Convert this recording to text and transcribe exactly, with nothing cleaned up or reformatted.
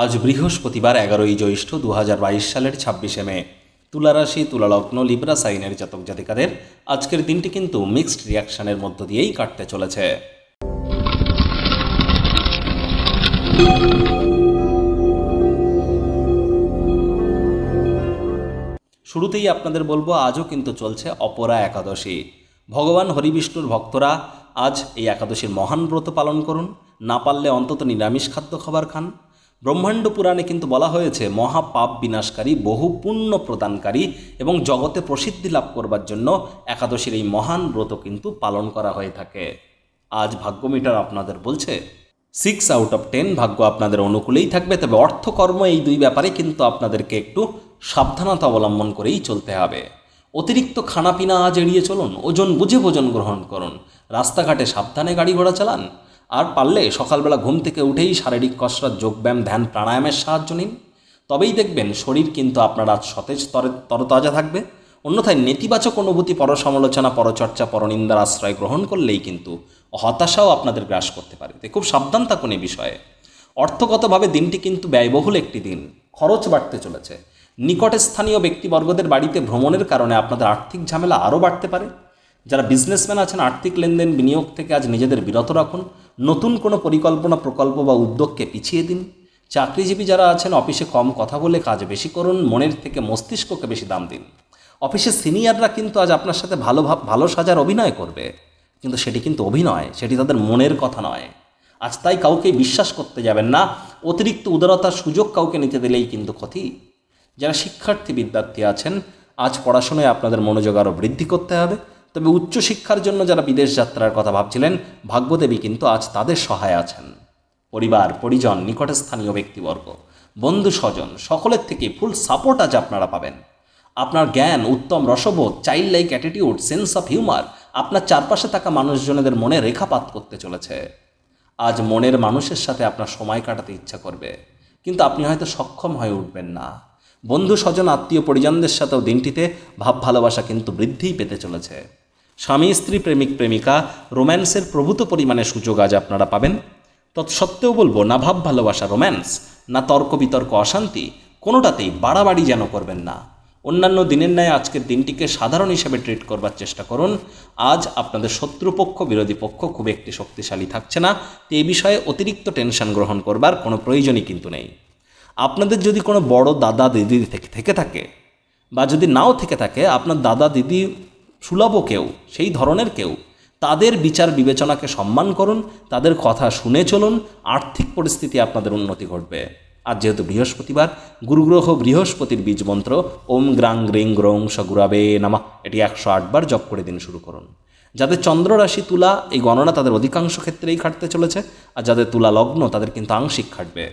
आज बृहस्पतिवार एगारोई ज्येष्ठ दो हज़ार बाईस साल छब्बीसे मे तुला राशि तुला लग्न लिब्रा साइनेर जातक जातिकादेर आजकेर दिनटी किन्तु मिक्सड रियक्शनेर मध्य दिएई काटते चलेछे। शुरूतेई आपनादेर बोलबो आजो किन्तु चलछे अपरा एकादशी। भगवान हरिविष्णुर भक्तरा आज ये एकादशीर महान व्रत पालन करुन, ना पारले अंतत निरामिष खाद्य खाबार खान। ब्रह्मांड पुराणे किन्तु बला हयेछे महापाप विनाशकारी, बहु पुण्य प्रदानकारी एवं जगते प्रसिद्धि लाभ करबार जन्य एकादशीर ये महान व्रत किन्तु पालन करा हये थाके। आज भाग्यमिटार आपनादेर बोलछे सिक्स आउट अफ टेन, भाग्य आपनादेर अनुकूलेई थाकबे। तबे अर्थ कर्म ये दुई ब्यापारे किन्तु आपनादेरके एकटू साबधानता अवलम्बन करेई चलते हबे। अतिरिक्त तो खाना पीना आज एड़िए चलुन, ओजन बुझे भोजन ग्रहण करुन, रास्ताघाटे साबधाने गाड़ी घोड़ा चालान और पारले सकालबेला घुम थेके उठेई शारीरिक कसरत, योगब्यायाम, ध्यान, प्राणायामेर साहाज्य निन। तबेई देखबेन शरीर किन्तु आपनारा आज सतेज तरताजा थाकबे। अन्यथाय नेतिबाचक अनुभूति, परसमालोचना, परचर्चा, परनिंदार आश्रय ग्रहण करलेई किन्तु हताशाओ आपनादेर ग्रास करते पारे। खूब साबधान थाकुन एई विषये। अर्थगतभावे दिनटी किन्तु व्ययबहुल एकटी दिन, खरच बाड़ते चलेछे। निकट स्थानीय व्यक्तिवर्गदेर बाड़ीते भ्रमणेर कारणे आपनादेर आर्थिक झामेला आरो बाड़ते पारे। যারা বিজনেসম্যান আছেন আর্থিক লেনদেন, বিনিয়োগ থেকে আজ নিজেদের বিরত রাখুন। নতুন কোনো পরিকল্পনা, প্রকল্প বা উদ্যোগকে পিছিয়ে দিন। চাকরিজীবী যারা আছেন অফিসে কম কথা বলে কাজ বেশি করুন, মনের থেকে মস্তিষ্ককে বেশি দাম দিন। অফিসে সিনিয়ররা কিন্তু আজ আপনার সাথে ভালো ভালো সাজার অভিনয় করবে, কিন্তু সেটি কিন্তু অভিনয়, সেটি তাদের মনের কথা নয়। আজ তাই কাউকে বিশ্বাস করতে যাবেন না। অতিরিক্ত উদারতার সুযোগ কাউকে নিতে দিলেই কিন্তু ক্ষতি। যারা শিক্ষার্থী বিদ্যার্থী আছেন আজ পড়াশোনায় আপনাদের মনোযোগ আরও বৃদ্ধি করতে হবে। তবে উচ্চ শিক্ষার জন্য যারা বিদেশ যাত্রার কথা ভাবছিলেন ভাগ্যদেবী কিন্তু আজ তাদের সহায় আছেন। পরিবার, পরিজন, নিকটস্থানীয় ব্যক্তিবর্গ, বন্ধু স্বজন সকলের থেকে ফুল সাপোর্ট আজ আপনারা পাবেন। আপনার জ্ঞান, উত্তম রসবোধ, child like attitude, sense of humour আপনার চারপাশে থাকা মানুষজনদের মনে রেখাপাত করতে চলেছে। আজ মনের মানুষের সাথে আপনার সময় কাটাতে ইচ্ছা করবে, কিন্তু আপনি হয়তো সক্ষম হয়ে উঠবেন না। বন্ধু স্বজন, আত্মীয় পরিজনদের সাথেও দিনটিতে ভাব ভালোবাসা কিন্তু বৃদ্ধিই পেতে চলেছে। স্বামী স্ত্রী, প্রেমিক প্রেমিকা রোম্যান্সের প্রভূত পরিমাণে সুযোগ আজ আপনারা পাবেন। তৎসত্ত্বেও বলবো না ভাব ভালোবাসা রোম্যান্স, না তর্ক বিতর্ক অশান্তি, কোনোটাতেই বাড়াবাড়ি যেন করবেন না। অন্যান্য দিনের ন্যায় আজকের দিনটিকে সাধারণ হিসেবে ট্রিট করবার চেষ্টা করুন। আজ আপনাদের শত্রুপক্ষ, বিরোধী পক্ষ খুব একটি শক্তিশালী থাকছে না, তো এই বিষয়ে অতিরিক্ত টেনশন গ্রহণ করবার কোনো প্রয়োজনই কিন্তু নেই। আপনাদের যদি কোনো বড় দাদা দিদি থেকে থাকে বা যদি নাও থেকে থাকে, আপনার দাদা দিদি সুলভ কেউ, সেই ধরনের কেউ, তাদের বিচার বিবেচনাকে সম্মান করুন, তাদের কথা শুনে চলুন। আর্থিক পরিস্থিতি আপনাদের উন্নতি ঘটবে। আর যেহেতু বৃহস্পতিবার, গুরুগ্রহ বৃহস্পতির বীজ মন্ত্র ওম গ্রাং গ্রিং গ্রং সগুরাবে নামা এটি একশো আটবার জপ করে দিন শুরু করুন। যাদের চন্দ্ররাশি তুলা, এই গণনা তাদের অধিকাংশ ক্ষেত্রেই খাটতে চলেছে। আর যাদের তুলা লগ্ন তাদের কিন্তু আংশিক খাটবে।